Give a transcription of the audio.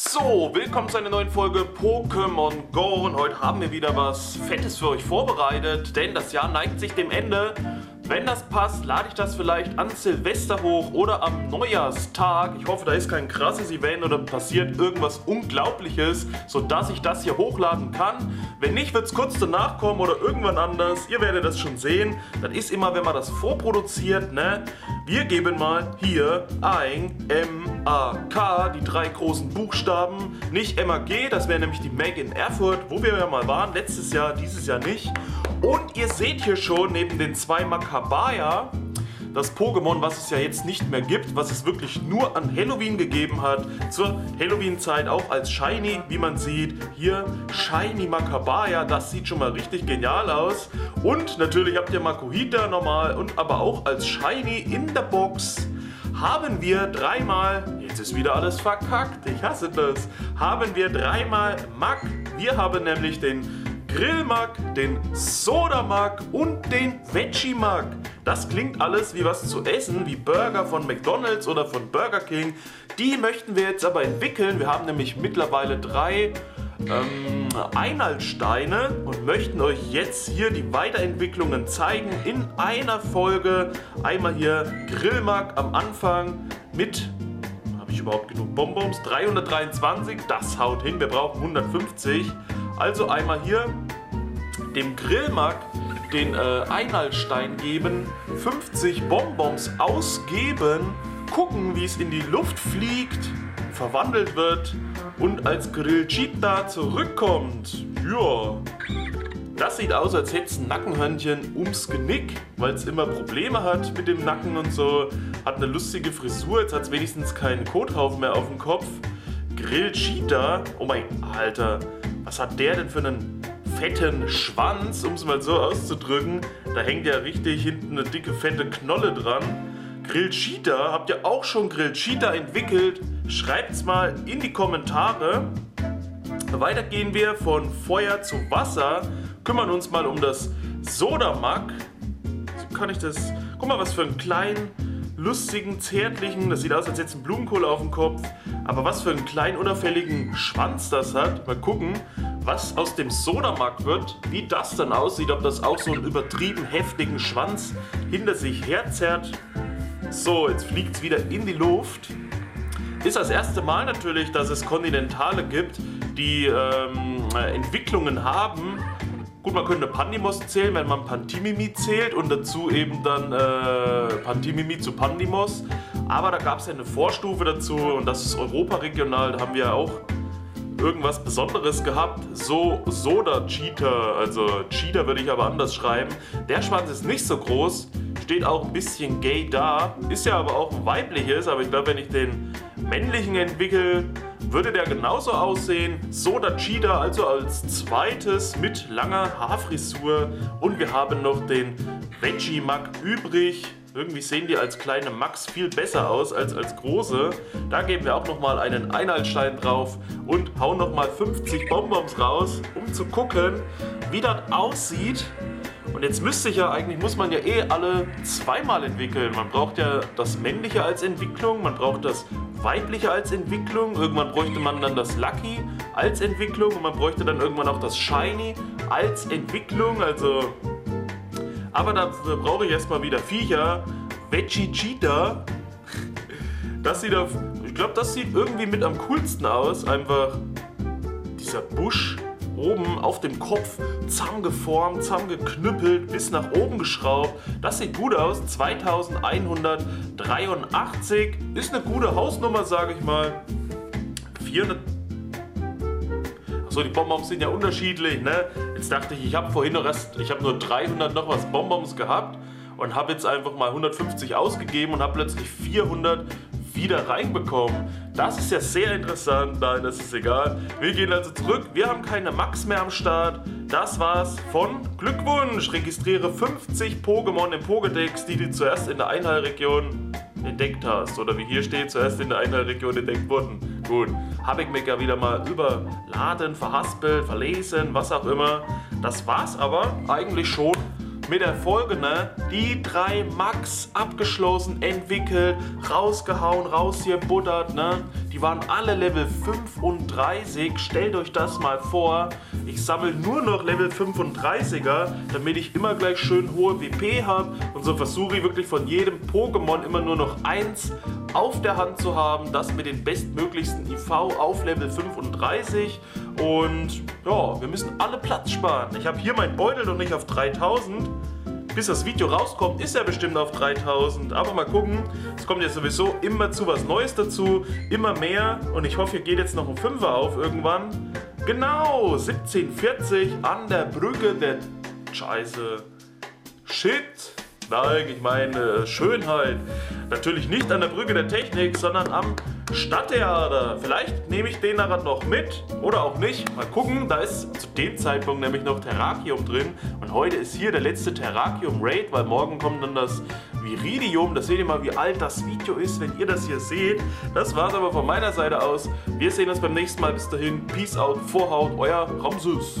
So, willkommen zu einer neuen Folge Pokémon GO und heute haben wir wieder was Fettes für euch vorbereitet, denn das Jahr neigt sich dem Ende. Wenn das passt, lade ich das vielleicht an Silvester hoch oder am Neujahrstag. Ich hoffe, da ist kein krasses Event oder passiert irgendwas Unglaubliches, sodass ich das hier hochladen kann. Wenn nicht, wird es kurz danach kommen oder irgendwann anders. Ihr werdet das schon sehen. Das ist immer, wenn man das vorproduziert, ne? Wir geben mal hier ein M-A-K, die drei großen Buchstaben. Nicht M-A-G, das wäre nämlich die Mag in Erfurt, wo wir ja mal waren, letztes Jahr, dieses Jahr nicht. Und ihr seht hier schon, neben den zwei Makabaya, das Pokémon, was es ja jetzt nicht mehr gibt, was es wirklich nur an Halloween gegeben hat, zur Halloween-Zeit auch als Shiny, wie man sieht, hier Shiny Makabaya, das sieht schon mal richtig genial aus. Und natürlich habt ihr Makuhita normal und aber auch als Shiny in der Box. Haben wir dreimal, jetzt ist wieder alles verkackt, ich hasse das, haben wir dreimal Mak. Wir haben nämlich den Grillmark, den Sodamak und den Veggiemak. Das klingt alles wie was zu essen, wie Burger von McDonald's oder von Burger King. Die möchten wir jetzt aber entwickeln. Wir haben nämlich mittlerweile drei Einheitssteine und möchten euch jetzt hier die Weiterentwicklungen zeigen in einer Folge. Einmal hier Grillmark am Anfang mit... Habe ich überhaupt genug Bonbons? 323, das haut hin. Wir brauchen 150. Also einmal hier dem Grillmark den Einheitsstein geben, 50 Bonbons ausgeben, gucken, wie es in die Luft fliegt, verwandelt wird und als Grillcheetah zurückkommt. Ja, das sieht aus, als hätte es ein Nackenhörnchen ums Genick, weil es immer Probleme hat mit dem Nacken und so. Hat eine lustige Frisur, jetzt hat es wenigstens keinen Kothaufen mehr auf dem Kopf. Grillcheetah, oh mein Alter. Was hat der denn für einen fetten Schwanz, um es mal so auszudrücken? Da hängt ja richtig hinten eine dicke, fette Knolle dran. Grillcheetah, habt ihr auch schon Grillcheetah entwickelt? Schreibt's mal in die Kommentare. Weiter gehen wir von Feuer zu Wasser. Kümmern uns mal um das Sodamak. So kann ich das... Guck mal, was für einen kleinen, lustigen, zärtlichen... Das sieht aus, als hätte es einen Blumenkohl auf dem Kopf. Aber was für einen kleinen, unauffälligen Schwanz das hat. Mal gucken, was aus dem Sodamak wird, wie das dann aussieht, ob das auch so einen übertrieben heftigen Schwanz hinter sich herzerrt. So, jetzt fliegt es wieder in die Luft. Ist das erste Mal natürlich, dass es Kontinentale gibt, die Entwicklungen haben. Gut, man könnte Pandimos zählen, wenn man Pantimimi zählt und dazu eben dann Pantimimi zu Pandimos. Aber da gab es ja eine Vorstufe dazu und das ist europaregional, da haben wir ja auch irgendwas Besonderes gehabt. So Sodacheetah, also Cheetah würde ich aber anders schreiben. Der Schwanz ist nicht so groß, steht auch ein bisschen gay da, ist ja aber auch ein weibliches, aber ich glaube, wenn ich den männlichen entwickle, würde der genauso aussehen. Sodacheetah also als zweites mit langer Haarfrisur und wir haben noch den Veggiemak übrig. Irgendwie sehen die als kleine Max viel besser aus als als große. Da geben wir auch nochmal einen Einheitsstein drauf und hauen nochmal 50 Bonbons raus, um zu gucken, wie das aussieht. Und jetzt müsste ich ja, eigentlich muss man ja eh alle zweimal entwickeln. Man braucht ja das Männliche als Entwicklung, man braucht das Weibliche als Entwicklung. Irgendwann bräuchte man dann das Lucky als Entwicklung und man bräuchte dann irgendwann auch das Shiny als Entwicklung, also... Aber dafür brauche ich erstmal wieder Viecher. Veggie Cheetah. Das sieht auf... Ich glaube, das sieht irgendwie mit am coolsten aus. Einfach dieser Busch oben auf dem Kopf zusammengeformt, zusammengeknüppelt, bis nach oben geschraubt. Das sieht gut aus. 2183. Ist eine gute Hausnummer, sage ich mal. 400... Achso, die Bonbons sind ja unterschiedlich, ne? Jetzt dachte ich, ich habe vorhin noch erst, ich habe nur 300 noch was Bonbons gehabt und habe jetzt einfach mal 150 ausgegeben und habe plötzlich 400 wieder reinbekommen. Das ist ja sehr interessant. Nein, das ist egal. Wir gehen also zurück. Wir haben keine Max mehr am Start. Das war's von Glückwunsch. Registriere 50 Pokémon im Pokedex, die du zuerst in der Einheilregion entdeckt hast. Oder wie hier steht, zuerst in der Einheilregion entdeckt wurden. Gut, habe ich mich ja wieder mal überladen, verhaspelt, verlesen, was auch immer. Das war's aber eigentlich schon mit der Folge, ne? Die drei Maks abgeschlossen, entwickelt, rausgehauen, raus hier buttert, ne? Die waren alle Level 35. Stellt euch das mal vor. Ich sammle nur noch Level 35er, damit ich immer gleich schön hohe WP habe. Und so versuche ich wirklich von jedem Pokémon immer nur noch eins auf der Hand zu haben. Das mit den bestmöglichsten IV auf Level 35. Und ja, wir müssen alle Platz sparen. Ich habe hier meinen Beutel noch nicht auf 3000. Bis das Video rauskommt, ist er bestimmt auf 3000. Aber mal gucken, es kommt jetzt sowieso immer zu was Neues dazu. Immer mehr. Und ich hoffe, hier geht jetzt noch ein 5er auf irgendwann. Genau, 1740 an der Brücke der... Scheiße. Shit. Nein, ich meine Schönheit. Natürlich nicht an der Brücke der Technik, sondern am Stadttheater. Vielleicht nehme ich den nachher noch mit oder auch nicht. Mal gucken, da ist zu dem Zeitpunkt nämlich noch Terrakium drin. Und heute ist hier der letzte Terrakium-Raid, weil morgen kommt dann das Viridium. Das seht ihr mal, wie alt das Video ist, wenn ihr das hier seht. Das war's aber von meiner Seite aus. Wir sehen uns beim nächsten Mal. Bis dahin, Peace out, Vorhaut, euer Ramsus.